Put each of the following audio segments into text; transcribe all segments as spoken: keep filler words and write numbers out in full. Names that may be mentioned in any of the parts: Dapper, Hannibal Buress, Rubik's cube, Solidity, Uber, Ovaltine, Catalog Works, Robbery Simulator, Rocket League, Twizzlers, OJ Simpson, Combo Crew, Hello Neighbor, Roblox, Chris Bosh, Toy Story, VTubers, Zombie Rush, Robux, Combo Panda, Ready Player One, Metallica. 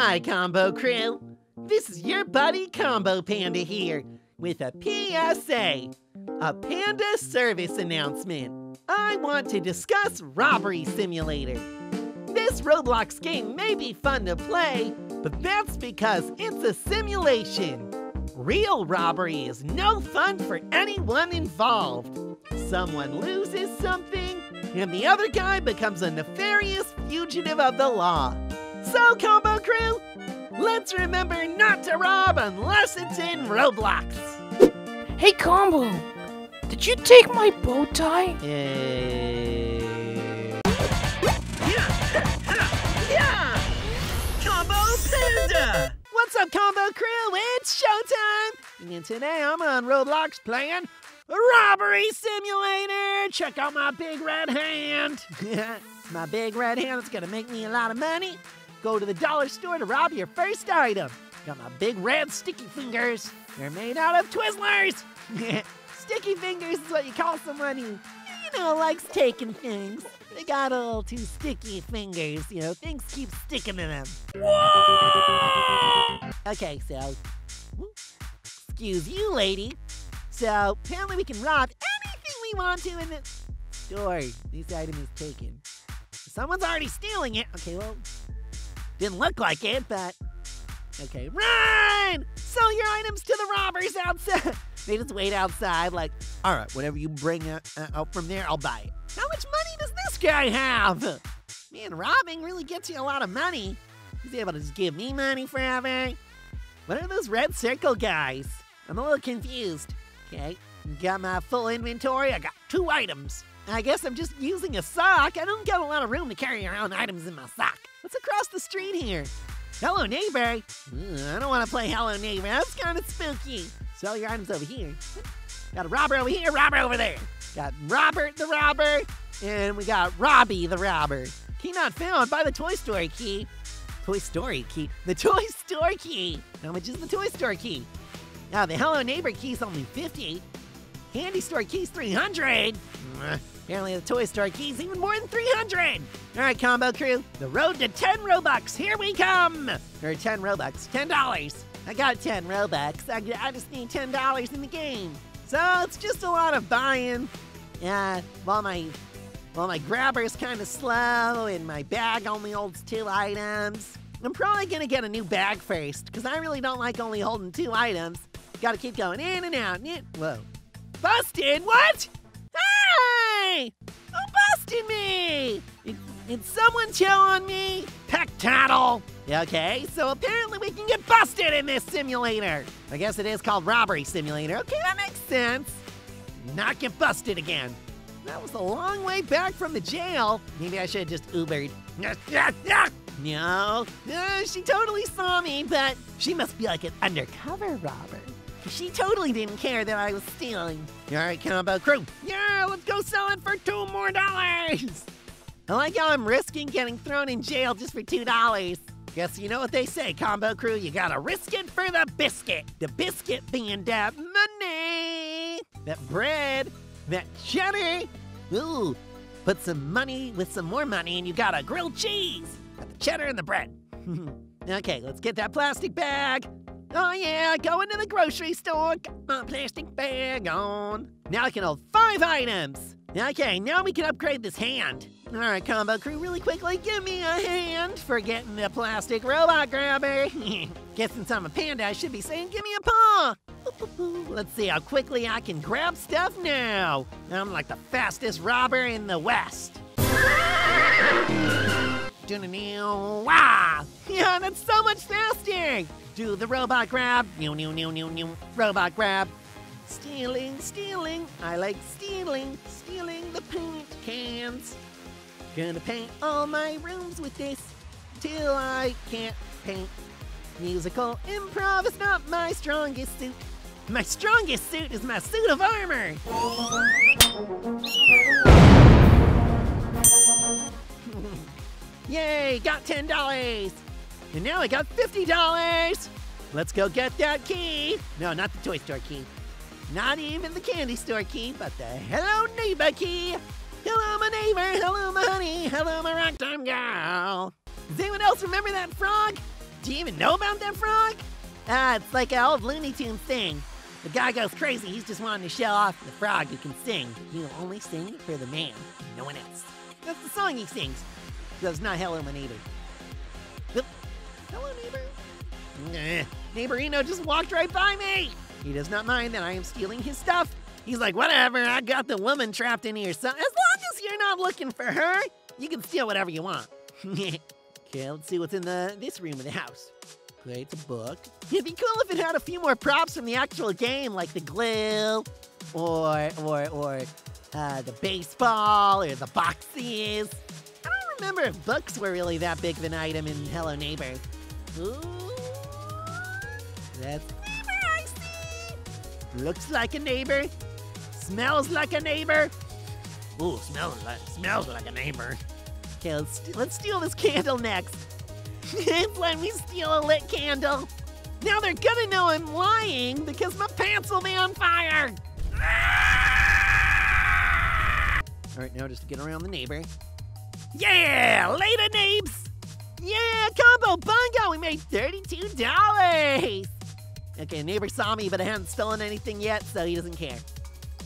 Hi, Combo Crew. This is your buddy Combo Panda here with a P S A, a Panda service announcement. I want to discuss Robbery Simulator. This Roblox game may be fun to play, but that's because it's a simulation. Real robbery is no fun for anyone involved. Someone loses something, and the other guy becomes a nefarious fugitive of the law. So, Combo Crew, let's remember not to rob unless it's in Roblox. Hey, Combo, did you take my bow tie? Uh... Yeah! Combo Panda! What's up, Combo Crew? It's showtime! And today I'm on Roblox playing Robbery Simulator! Check out my big red hand! My big red hand is gonna make me a lot of money. Go to the dollar store to rob your first item. Got my big red sticky fingers. They're made out of Twizzlers. Sticky fingers is what you call someone who, you know, likes taking things. They got a little too sticky fingers, you know, things keep sticking to them. Whoa! Okay, so, excuse you, lady. So, apparently we can rob anything we want to in this store. This item is taken. Someone's already stealing it. Okay, well, didn't look like it, but... Okay, run! Sell your items to the robbers outside. They just wait outside like, all right, whatever you bring out, uh, out from there, I'll buy it. How much money does this guy have? Man, robbing really gets you a lot of money. He's able to just give me money forever. What are those red circle guys? I'm a little confused. Okay, got my full inventory. I got two items. I guess I'm just using a sock. I don't got a lot of room to carry around items in my sock. What's across the street here? Hello Neighbor. Ooh, I don't want to play Hello Neighbor. That's kind of spooky. Sell your items over here. Got a robber over here, robber over there. Got Robert the robber, and we got Robbie the robber. Key not found by the Toy Story key. Toy Story key. The Toy Story key. How much is the Toy Story key? Now the Hello Neighbor key's only fifty. Candy Store key's three hundred. Mm, apparently the Toy Story key's even more than three hundred. All right, Combo Crew, the road to ten Robux. Here we come. Or ten Robux, ten dollars. I got ten Robux. I, I just need ten dollars in the game. So it's just a lot of buying. Uh, while my while my grabber's kind of slow and my bag only holds two items. I'm probably gonna get a new bag first because I really don't like only holding two items. Gotta keep going in and out. Whoa. Busted? What? Hey! Who busted me? Did, did someone tell on me? Peck tattle. Okay, so apparently we can get busted in this simulator. I guess it is called Robbery Simulator. Okay, that makes sense. Not get busted again. That was a long way back from the jail. Maybe I should have just Ubered. No, uh, she totally saw me, but she must be like an undercover robber. She totally didn't care that I was stealing. All right, Combo Crew. Yeah, let's go sell it for two more dollars. I like how I'm risking getting thrown in jail just for two dollars. Guess you know what they say, Combo Crew. You gotta risk it for the biscuit. The biscuit being that money, that bread, that cheddar. Ooh, put some money with some more money, and you got a grilled cheese. Got the cheddar and the bread. Okay, let's get that plastic bag. Oh yeah, going to the grocery store, got my plastic bag on. Now I can hold five items. Okay, now we can upgrade this hand. All right, Combo Crew, really quickly, give me a hand for getting the plastic robot grabber. Guess since I'm a panda, I should be saying, give me a paw. Let's see how quickly I can grab stuff now. I'm like the fastest robber in the West. Wow! Yeah, that's so much faster. Do the robot grab. New, new, new, new, new. Robot grab. Stealing, stealing. I like stealing. Stealing the paint cans. Gonna paint all my rooms with this till I can't paint. Musical improv is not my strongest suit. My strongest suit is my suit of armor. Yay, got ten dollars. And now I got fifty dollars. Let's go get that key. No, not the Toy Store key. Not even the Candy Store key, but the Hello Neighbor key. Hello, my neighbor. Hello, my honey. Hello, my rock time gal. Does anyone else remember that frog? Do you even know about that frog? Ah, uh, it's like an old Looney Tunes thing. The guy goes crazy, he's just wanting to show off the frog who can sing. He'll only sing for the man, no one else. That's the song he sings. Though it's not Hello, My Neighbor. Oop. Hello, Neighbor? Nah. Neighbor Eno just walked right by me! He does not mind that I am stealing his stuff. He's like, whatever, I got the woman trapped in here, so as long as you're not looking for her, you can steal whatever you want. Okay, let's see what's in the this room of the house. It's a book. It'd be cool if it had a few more props from the actual game, like the glue, or or or uh, the baseball, or the boxes. I don't remember if books were really that big of an item in Hello Neighbor. Ooh, that's a neighbor I see. Looks like a neighbor. Smells like a neighbor. Ooh, smells like smells like a neighbor. Okay, let's let's steal this candle next. Let me steal a lit candle. Now they're gonna know I'm lying because my pants will be on fire. Ah! All right, now just to get around the neighbor. Yeah, later, Nabes. Yeah, Combo Bungo, we made thirty-two dollars. Okay, neighbor saw me, but I haven't stolen anything yet, so he doesn't care.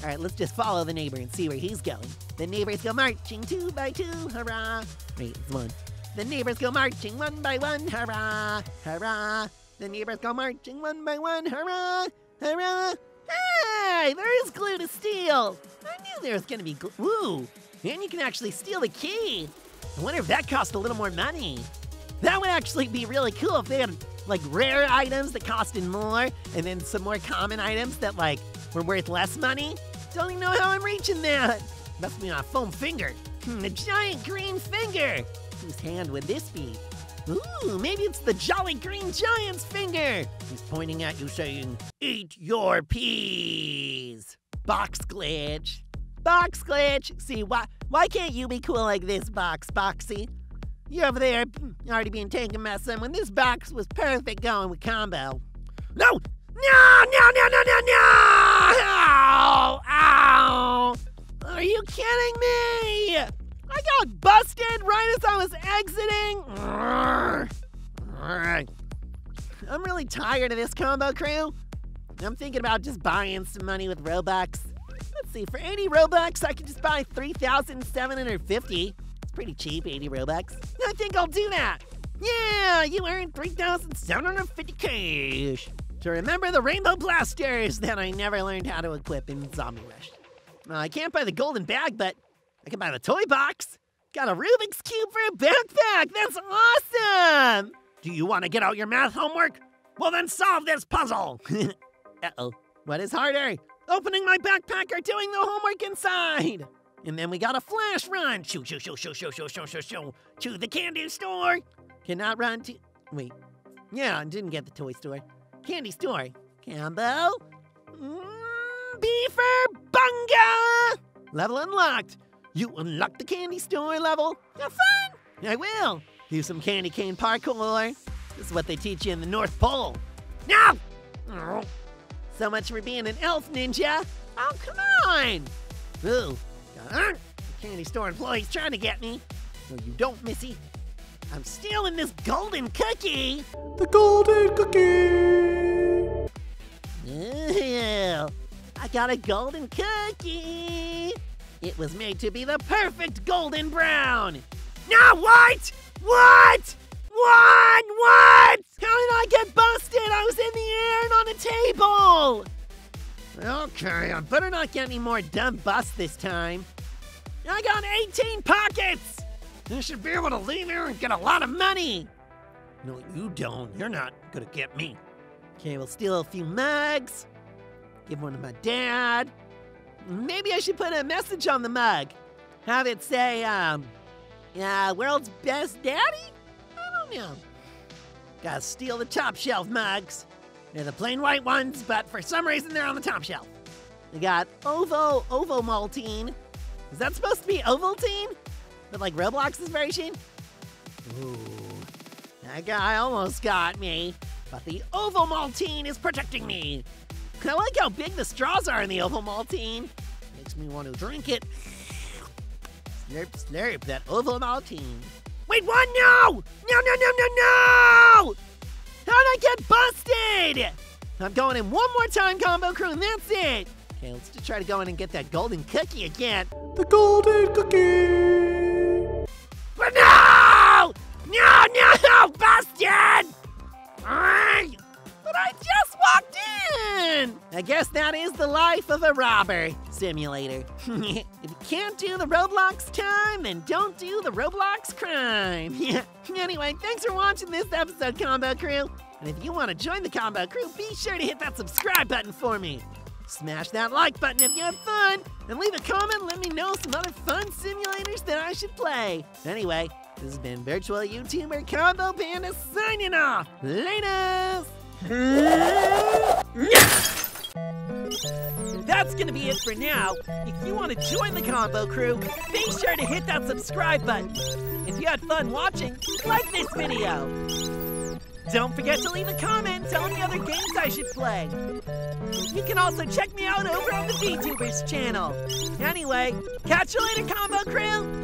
All right, let's just follow the neighbor and see where he's going. The neighbors go marching two by two, hurrah. Wait, it's one. The neighbors go marching one by one, hurrah, hurrah. The neighbors go marching one by one, hurrah, hurrah. Hey, there is glue to steal. I knew there was gonna be glue. Ooh, and you can actually steal the key. I wonder if that cost a little more money. That would actually be really cool if they had like rare items that costed more and then some more common items that like were worth less money. Don't even know how I'm reaching that. Must be my foam finger. Hmm, a giant green finger. Whose hand would this be? Ooh, maybe it's the Jolly Green Giant's finger. He's pointing at you saying, eat your peas. Box glitch. Box glitch. See, why Why can't you be cool like this, Box Boxy? You're over there already being taken by someone. This box was perfect going with Combo. No! No, no, no, no, no, no! Ow! Ow! Are you kidding me? I got busted right as I was exiting. I'm really tired of this, Combo Crew. I'm thinking about just buying some money with Robux. Let's see, for eighty Robux, I can just buy three thousand seven hundred fifty. It's pretty cheap, eighty Robux. I think I'll do that. Yeah, you earned three thousand seven hundred fifty cash. To remember the rainbow blasters that I never learned how to equip in Zombie Rush. Well, I can't buy the golden bag, but I can buy the toy box. Got a Rubik's cube for a backpack. That's awesome. Do you want to get out your math homework? Well, then solve this puzzle. Uh-oh. What is harder? Opening my backpack or doing the homework inside? And then we got a flash run. Shoo, shoo, shoo, shoo, shoo, shoo, shoo, shoo, shoo. To the candy store. Cannot run to... Wait. Yeah, I didn't get the toy store. Candy store. Combo. Mm, beaver Bunga. Level unlocked. You unlock the candy store level. Have fun! I will. Do some candy cane parkour. This is what they teach you in the North Pole. No! So much for being an elf ninja. Oh, come on! Ooh. The candy store employee's trying to get me. No, you don't, Missy. I'm stealing this golden cookie. The golden cookie. Ooh, I got a golden cookie. It was made to be the perfect golden brown. Now what? What? What? What? How did I get busted? I was in the air and on a table. Okay, I better not get any more dumb busts this time. I got eighteen pockets. I should be able to leave here and get a lot of money. No, you don't. You're not gonna get me. Okay, we'll steal a few mugs. Give one to my dad. Maybe I should put a message on the mug. Have it say, um, uh, world's best daddy? I don't know. Gotta steal the top shelf mugs. They're the plain white ones, but for some reason they're on the top shelf. We got Ovo, Ovaltine. Is that supposed to be Ovaltine? But like Roblox's version? Ooh, that guy almost got me. But the Ovaltine is protecting me. I like how big the straws are in the Ovaltine. Makes me want to drink it. Slurp, slurp, that Ovaltine. Wait, what? No! No, no, no, no, no! good. I'm going in one more time, Combo Crew, and that's it. Okay, let's just try to go in and get that golden cookie again. The golden cookie. But no! No, no, no, busted! But I just walked in! I guess that is the life of a robbery simulator. If you can't do the Roblox time, then don't do the Roblox crime. Anyway, thanks for watching this episode, Combo Crew. And if you want to join the Combo Crew, be sure to hit that subscribe button for me. Smash that like button if you had fun. And leave a comment, let me know some other fun simulators that I should play. Anyway, this has been virtual YouTuber Combo Panda signing off. Laters! That's gonna be it for now. If you want to join the Combo Crew, be sure to hit that subscribe button. If you had fun watching, like this video. Don't forget to leave a comment telling me other games I should play. You can also check me out over on the VTubers channel. Anyway, catch you later, Combo Crew!